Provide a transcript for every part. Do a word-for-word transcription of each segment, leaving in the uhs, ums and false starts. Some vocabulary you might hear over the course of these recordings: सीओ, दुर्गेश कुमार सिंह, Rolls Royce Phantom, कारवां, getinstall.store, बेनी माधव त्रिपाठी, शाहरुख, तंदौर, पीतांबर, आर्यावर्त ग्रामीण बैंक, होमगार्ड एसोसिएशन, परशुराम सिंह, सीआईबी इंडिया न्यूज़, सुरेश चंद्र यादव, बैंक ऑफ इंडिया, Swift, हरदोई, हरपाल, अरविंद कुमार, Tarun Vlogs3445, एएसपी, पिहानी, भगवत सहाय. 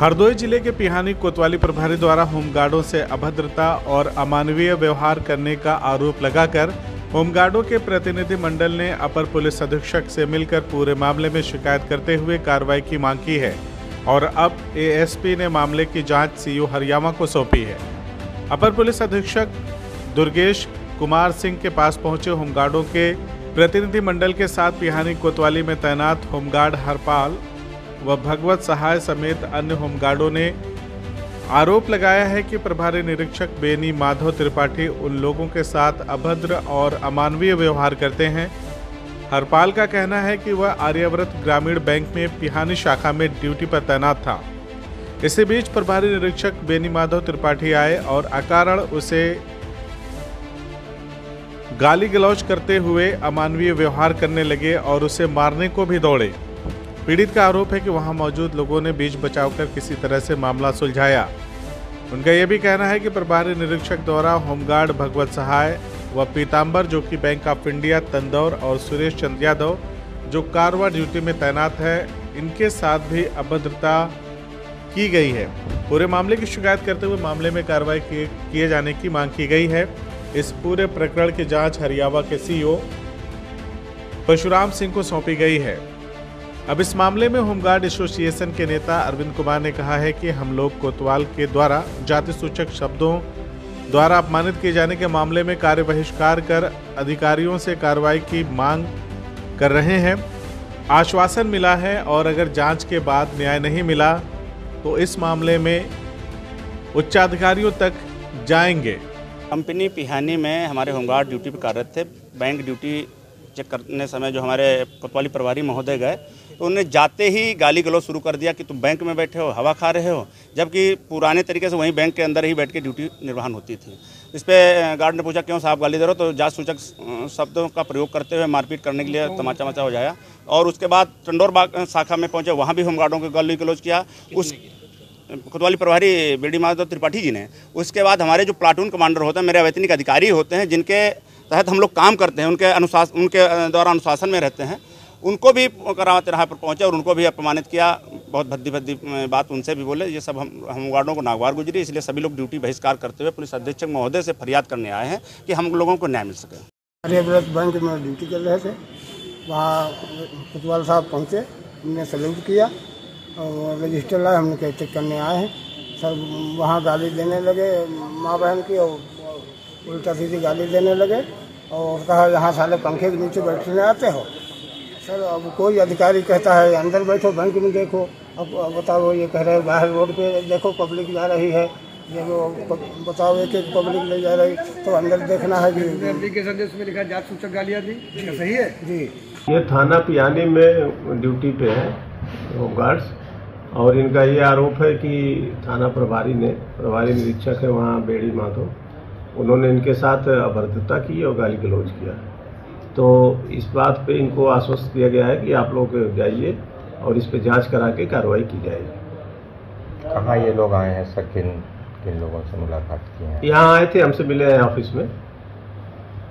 हरदोई जिले के पिहानी कोतवाली प्रभारी द्वारा होमगार्डों से अभद्रता और अमानवीय व्यवहार करने का आरोप लगाकर होमगार्डों के प्रतिनिधि मंडल ने अपर पुलिस अधीक्षक से मिलकर पूरे मामले में शिकायत करते हुए कार्रवाई की मांग की है और अब एएसपी ने मामले की जांच सीओ हरियाणा को सौंपी है। अपर पुलिस अधीक्षक दुर्गेश कुमार सिंह के पास पहुंचे होमगार्डों के प्रतिनिधि मंडल के साथ पिहानी कोतवाली में तैनात होमगार्ड हरपाल व भगवत सहाय समेत अन्य होमगार्डों ने आरोप लगाया है कि प्रभारी निरीक्षक बेनी माधव त्रिपाठी उन लोगों के साथ अभद्र और अमानवीय व्यवहार करते हैं। हरपाल का कहना है कि वह आर्यावर्त ग्रामीण बैंक में पिहानी शाखा में ड्यूटी पर तैनात था। इसी बीच प्रभारी निरीक्षक बेनी माधव त्रिपाठी आए और अकारण उसे गाली गलौज करते हुए अमानवीय व्यवहार करने लगे और उसे मारने को भी दौड़े। पीड़ित का आरोप है कि वहां मौजूद लोगों ने बीच बचाव कर किसी तरह से मामला सुलझाया। उनका यह भी कहना है कि प्रभारी निरीक्षक द्वारा होमगार्ड भगवत सहाय व पीतांबर जो कि बैंक ऑफ इंडिया तंदौर और सुरेश चंद्र यादव जो कारवा ड्यूटी में तैनात है, इनके साथ भी अभद्रता की गई है। पूरे मामले की शिकायत करते हुए मामले में कार्रवाई किए जाने की मांग की गई है। इस पूरे प्रकरण की जाँच हरियाणा के सीओ परशुराम सिंह को सौंपी गई है। अब इस मामले में होमगार्ड एसोसिएशन के नेता अरविंद कुमार ने कहा है कि हम लोग कोतवाल के द्वारा जाति सूचक शब्दों द्वारा अपमानित किए जाने के मामले में कार्य बहिष्कार कर अधिकारियों से कार्रवाई की मांग कर रहे हैं। आश्वासन मिला है और अगर जांच के बाद न्याय नहीं मिला तो इस मामले में उच्चाधिकारियों तक जाएंगे। कंपनी पिहानी में हमारे होमगार्ड ड्यूटी पर कार्यरत थे। बैंक ड्यूटी चेक करने समय जो हमारे कोतवाली प्रभारी महोदय गए तो उन्होंने जाते ही गाली गलौज शुरू कर दिया कि तुम बैंक में बैठे हो, हवा खा रहे हो, जबकि पुराने तरीके से वहीं बैंक के अंदर ही बैठ के ड्यूटी निर्वहन होती थी। इस पर गार्ड ने पूछा क्यों साहब गाली दे रहे हो, तो जात सूचक शब्दों का प्रयोग करते हुए मारपीट करने के लिए तमाचा मचा हो जाया। और उसके बाद तंदौर शाखा में पहुँचे, वहाँ भी होमगार्डों को गाली गलौज किया उस कोतवाली प्रभारी बेनी माधव त्रिपाठी जी ने। उसके बाद हमारे जो प्लाटून कमांडर होते हैं, मेरे अवैतनिक अधिकारी होते हैं, जिनके तहत हम लोग काम करते हैं, उनके अनुशासन उनके द्वारा अनुशासन में रहते हैं, उनको भी करावत राह पर पहुंचे और उनको भी अपमानित किया। बहुत भद्दी भद्दी बात उनसे भी बोले। ये सब हम होमगार्डों को नागवार गुजरी, इसलिए सभी लोग ड्यूटी बहिष्कार करते हुए पुलिस अधीक्षक महोदय से फरियाद करने आए हैं कि हम लोगों को न्याय मिल सके। आर्यावर्त बैंक में ड्यूटी कर रहे थे, वहाँ कोतवाल साहब पहुँचे, हमने सल्यूट किया और रजिस्टर लाए, हमने कैसे करने आए हैं सर। वहाँ गाली देने लगे माँ बहन की और उल्टा सीधी गाली देने लगे और कहा यहाँ साले पंखे के नीचे बैठने आते हो सर। अब कोई अधिकारी कहता है अंदर बैठो, बैंक में देखो, अब, अब बताओ ये कह रहे हैं बाहर रोड पे देखो पब्लिक जा रही है, ये बताओ एक एक पब्लिक ले जा रही, तो अंदर देखना है कि एप्लीकेशन दे उसमें लिखा जात सूचक गालियाँ दी, सही है जी। ये थाना पिहानी में ड्यूटी पे है होमगार्ड्स और इनका ये आरोप है कि थाना प्रभारी ने प्रभारी निरीक्षक है वहाँ बेनी माधव, उन्होंने इनके साथ अभद्रता की और गाली गलौज किया। तो इस बात पे इनको आश्वस्त किया गया है कि आप लोग जाइए और इस पे जांच करा के कार्रवाई की जाएगी। कहाँ ये लोग आए हैं सर, किन किन लोगों से मुलाकात की है? यहाँ आए थे, हमसे मिले हैं ऑफिस में।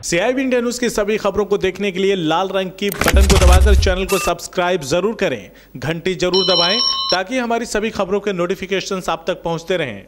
सीआईबी इंडिया न्यूज़ की सभी खबरों को देखने के लिए लाल रंग की बटन को दबाकर चैनल को सब्सक्राइब जरूर करें, घंटी जरूर दबाएं ताकि हमारी सभी खबरों के नोटिफिकेशन आप तक पहुँचते रहें।